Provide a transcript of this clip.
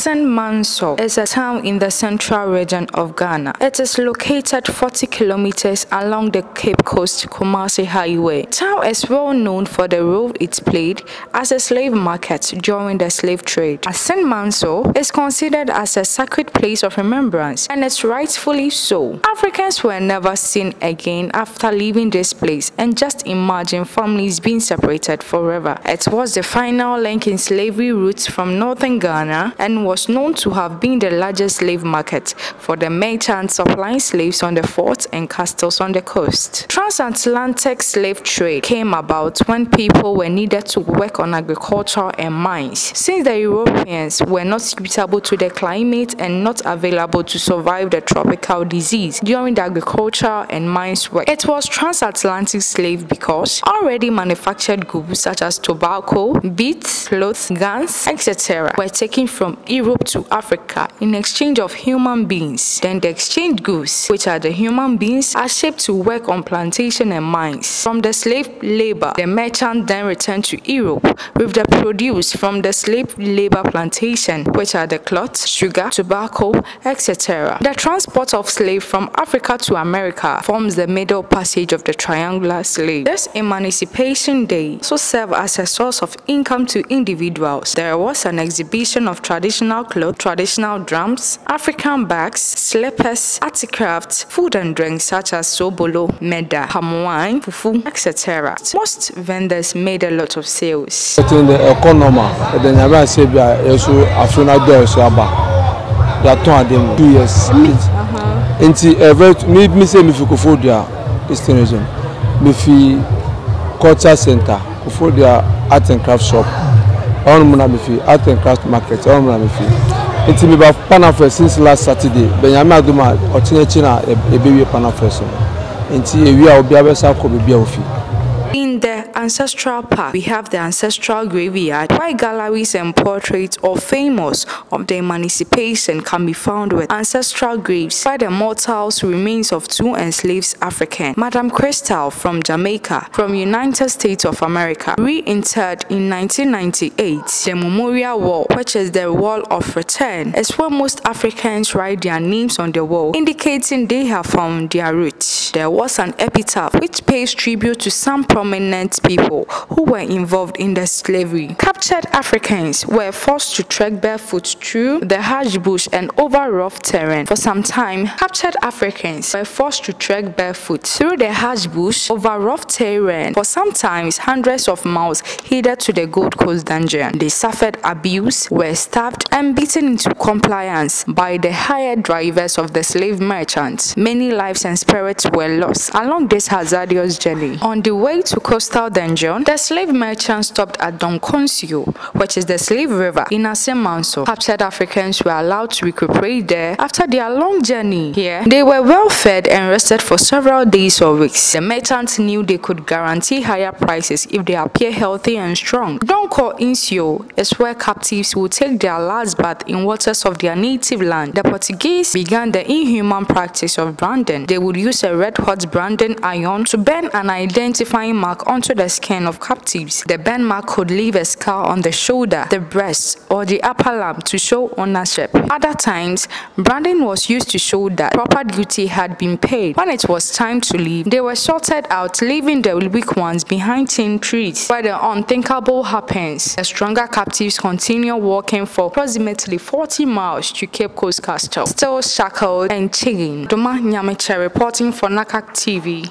Assin Manso is a town in the central region of Ghana. It is located 40 kilometers along the Cape Coast Kumasi Highway. Town is well known for the role it played as a slave market during the slave trade. Assin Manso is considered as a sacred place of remembrance, and it's rightfully so. Africans were never seen again after leaving this place, and just imagine families being separated forever. It was the final link in slavery routes from northern Ghana and was known to have been the largest slave market for the merchants supplying slaves on the forts and castles on the coast. Trans-Atlantic slave trade came about when people were needed to work on agriculture and mines. Since the Europeans were not suitable to the climate and not available to survive the tropical disease during the agriculture and mines work, it was transatlantic slave because already manufactured goods such as tobacco, beads, clothes, guns, etc. were taken from Europe to Africa in exchange of human beings. Then the exchange goods, which are the human beings, are shipped to work on plantation and mines. From the slave labor, the merchant then returned to Europe with the produce from the slave labor plantation, which are the cloth, sugar, tobacco, etc. The transport of slaves from Africa to America forms the middle passage of the triangular slave. This Emancipation Day also served as a source of income to individuals. There was an exhibition of traditional clothes, traditional drums, African bags, slippers, articrafts, food and drinks such as Sobolo, Meda, palm wine, Fufu, etc. Most vendors made a lot of sales. Culture center, for their art and craft shop, on Munami art and craft market, on Munami. It's been about Panafe since last Saturday. Benjamin Aduma, or China, a baby Panafe. It's a year of Biabasa Kobe Biofi. In the ancestral park, we have the ancestral graveyard, where galleries and portraits of famous of the emancipation can be found with ancestral graves by the mortals remains of two enslaved Africans, Madam Crystal from Jamaica, from United States of America, reinterred in 1998. The memorial wall, which is the wall of return, is where most Africans write their names on the wall, indicating they have found their roots. There was an epitaph which pays tribute to some prominent people who were involved in the slavery. Captured Africans were forced to trek barefoot through the harsh bush and over rough terrain. For some time, captured Africans were forced to trek barefoot through the harsh bush over rough terrain for sometimes hundreds of miles headed to the Gold Coast dungeon. They suffered abuse, were stabbed and beaten into compliance by the hired drivers of the slave merchants. Many lives and spirits were lost along this hazardous journey. On the way to coastal dungeon, the slave merchant stopped at Don Concio, which is the slave river in Assin Manso. Captured Africans were allowed to recuperate there after their long journey. Here, they were well fed and rested for several days or weeks. The merchants knew they could guarantee higher prices if they appear healthy and strong. Don Concio is where captives will take their last bath in waters of their native land. The Portuguese began the inhuman practice of branding. They would use a red hot branding iron to burn an identifying mark onto the skin of captives. The burn mark could leave a scar on the shoulder, the breast, or the upper limb to show ownership. Other times, branding was used to show that proper duty had been paid. When it was time to leave, they were sorted out, leaving the weak ones behind tin trees, where the unthinkable happens. The stronger captives continue walking for approximately 40 miles to Cape Coast Castle, still shackled and chained. Doma Nyameche reporting for NACAG TV.